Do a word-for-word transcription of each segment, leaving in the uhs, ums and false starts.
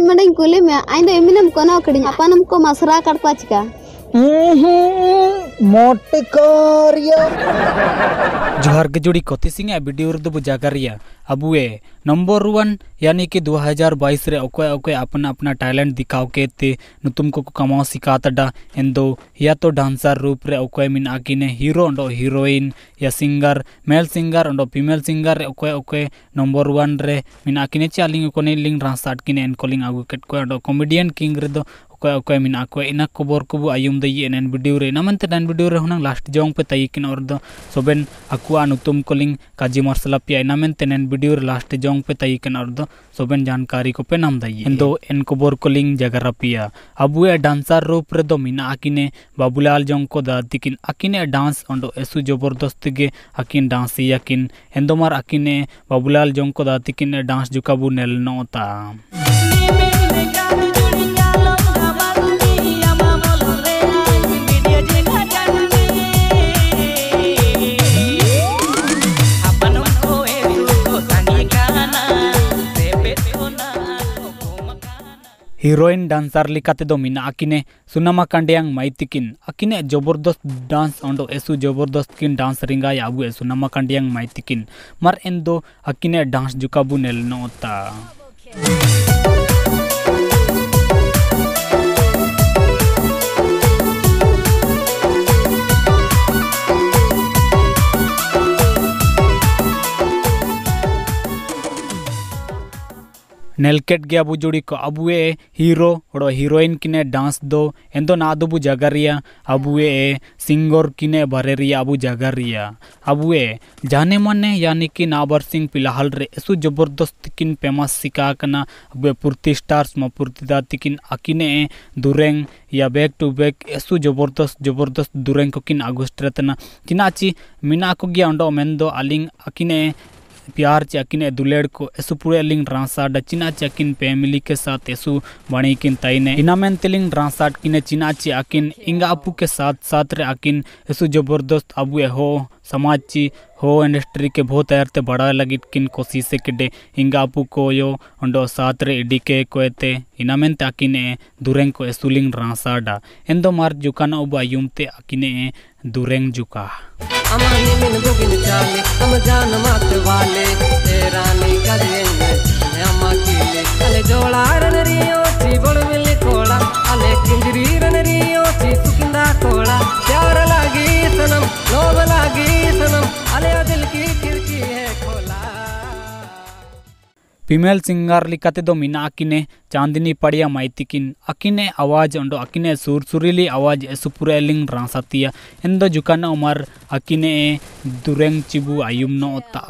ᱤᱧ ᱢᱟᱰᱟᱧ ᱠᱩᱞᱤ ᱢᱮᱭᱟ ᱟᱹᱧ ᱫᱚ ᱮᱢᱱᱤᱢ ᱠᱚᱱᱟᱣ ᱠᱤᱫᱤᱧ ᱟᱯᱟᱱᱚᱢ ᱠᱚ ᱢᱟᱥᱨᱟ ᱠᱟᱴ ᱯᱟᱪᱠᱟ मोटिकारिया जोहर गजुड़ी कोती सिंह वीडियो रदो बुजाकरिया अबुए नंबर वन यानी कि दो हज़ार बाईस रे ओके ओके अपना अपना टैलेंट दिखाओ केते नुतुम को कमाओ सिकातडा एंदो या तो डांसर रूप रे ओके मिन आकिने हीरो अंडो हीरोइन या सिंगर मेल सिंगर अंडो फीमेल सिंगर रे ओके ओके नंबर वन रे मिन आकिने चालिंग को ने लिंग रासाट किने एन कॉलिंग आगु केट को अंडो कॉमेडियन किंग रे दो ओके मिन आको इना खबर को आयुम दई एन वीडियो रे नमनते नन वीडियो रे हन लास्ट जोंग पे तई किन और दो सोबेन अकुआ नुतुम कोलिंग काजी मार्शल पिया नमनते नन वीडियो रे लास्ट जोंग पे तई किन और दो सोबेन जानकारी को पे नाम दई एन दो एन खबर कोलिंग जगरा पिया अबुए डांसर रूप रे दो मिना आकिने बाबूलाल जोंको दा तिकिन आकिने डांस ओंडो एसु जबरदस्त गे आकिन डांस याकिन एन दो मार आकिने बाबूलाल जोंको दा तिकिन डांस जुकाबु नेल नोता हीरोइन डांसर लिकाते दो मिना आकिने सुनामा कांडेयांग माई तिकिन आकिने जबरदस्त डांस ओंडो एसु जबरदस्त किन डांस रिंगा या अबु सुनामा कांडेयांग माई तिकिन मार एन दो आकिने डांस जुकाबु नेल नोता नेलकेट गया बु जोड़ी को अबुए हीरो और हीरोइन किने डांस दो एंदो ना दो बु जगरिया अबुए सिंगर किने बरेरिया अबु जगरिया अबुए जाने माने यानी कि नाबर सिंह पिलाहल रे एसु जबरदस्त किन फेमस सिका कना अबुए पूर्ति स्टार्स मा पूर्ति दा तिकिन अकिने दुरेंग या बैक टू बैक एसु जबरदस्त जबरदस्त दुरेंग को किन अगुस्ट्रेतना किनाची मिना को गया अंडो मेंदो अलिंग अकिने प्यार चाकिने दुलेड़ को ऐसु पूरे लिंग रासाड चिना चाकिन फैमिली के साथ ऐसु बणी किन तईने इनामेन तिलिंग रासाड किने चिना चाकिन इंगा अपू के साथ साथ रे आकिन ऐसु जबरदस्त अबुए हो समाज ची हो इंडस्ट्री के बहुत आयरते बड़ा लगी किन कोशिश किडे इंगा अपू को यो अंडो साथ रे इडी के कोते इनामेन ताकिने दुरेंग को ऐसु लिंग रासाडा एंदो मार जुकाना उब आयुमते आकिने दुरेंग जुका अमानी में भोगिन चाले हम जान मात वाले तेरा नहीं करेंगे अमा के ले अले जोड़ा रन रियो ची बोल मिले कोला अले किंजरी रन रियो ची सुकिंदा कोला प्यार लागी सनम लोभ लागी सनम अले दिल की खिड़की है खोला। फीमेल सिंगर लिकाते दो मिना आकिने चांदनी पड़िया माइतिकिन आकिने आवाज अंडो आकिने सुर सुरीली आवाज एसु पूरे लिंग रासातिया एंदो जुकाना उमर आकिने दुरेंग चिबू आयुम नो ता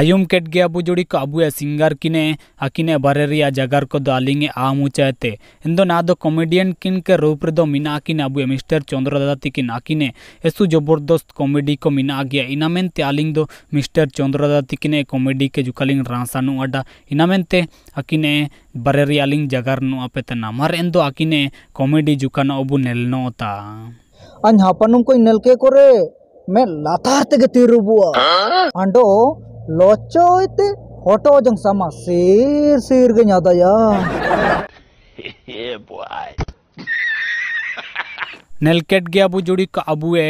आयुम केट गया बुजुड़ी को अबुए सिंगर किने आकिने बरेरिया जगर को दालिंगे आ मुचाते इंदो ना दो कॉमेडियन किन के रूप दो मिना आकिने अबुए मिस्टर चंद्र दादा तिकिन आकिने एसु जबरदस्त कॉमेडी को मिना आ गया इनामेनते आलिंग दो मिस्टर चंद्र दादा तिकिने कॉमेडी के जुकालिंग रासानु अड्डा इनामेनते आकिने बरेरिया लिंग जगर नु अपेतना मार इंदो आकिने कॉमेडी जुकाना अबु नेलनो ता अन हापनुम कोई नलके कोरे मैं लातार ते तिरुबुआ अंडो लोचोते होटो जंग समा सिर सिर के न्यादा या नेलकेट गया बुजुड़ी का अबुए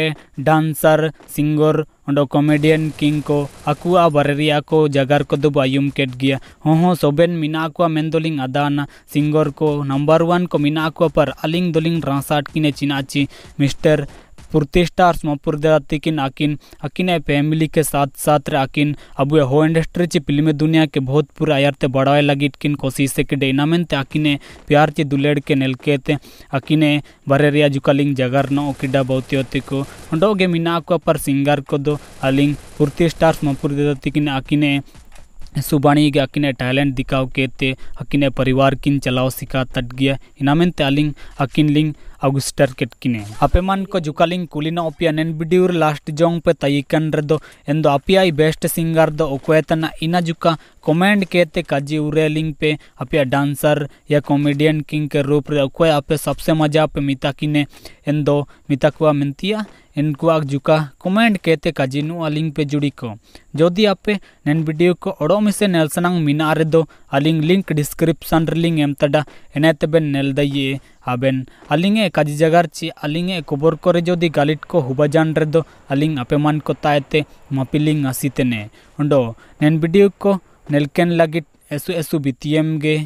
डांसर सिंगर अंडो कॉमेडियन किंग को अकुआ बरेरिया को जगर को दुब आयुम केट गया हो हो सोबेन मिना को मेंदोलिंग अदाना सिंगर को नंबर वन को मिना को पर अलिंग दोलिंग रासाट किने चिनाची मिस्टर पूर्ति स्टार्स मपुरदा तिकिन आकिन आकिने फैमिली के साथ साथ रे आकिन अबुए हो इंडस्ट्री ची फिल्म दुनिया के बहुत पूरा आयरते बढ़ावे लगी किन कोशिश के डेनामेंट आकिने प्यार ची दुलेड़ के नेलकेते आकिने बरेरिया जुकालिंग जगर नो किडा बहुतियोति को अंडोगे मिना को पर सिंगर को दो अलिंग पूर्ति स्टार्स मपुरदा तिकिन आकिने सुबाणी आकिने टैलेंट दिखाव के आकिने परिवार किन चलाव सिका तटगिया इनामेनते आलिंग आकिन लिंग अगुस्टर केट किने आपेमान को जुकालिंग कुलिना ओपिया नेन वीडियो लास्ट जोंग पे तयिकन रेदो एंदो आपियाई बेस्ट सिंगर दो ओकोयतना इना जुका कमेंट केते काजी उरेलिंग पे आपिया डांसर या कॉमेडियन किंग के रूप रे ओकोय आपे सबसे मजा पे मिता किने एंदो मिता कुआ मिनतिया इनकुआ जुका कमेंट केते काजी नुआ लिंक पे जुड़ी को जोदी आपे नेन वीडियो को ओडो मिसे नेलसनांग मिना रेदो आलिंग लिंक डिस्क्रिप्शन रिलिंग एमतडा एनेते बेन नेल दइए आबेन आलिंगे काजी जगार ची आलिंगे खबर करे जोदी गालिट को हुबाजान रेदो आलिंग आपेमान को तायते मापिलिंग आसीतेने उंडो नेन वीडियो को नेलकेन लागिट एसु एसु बीटीएम गे।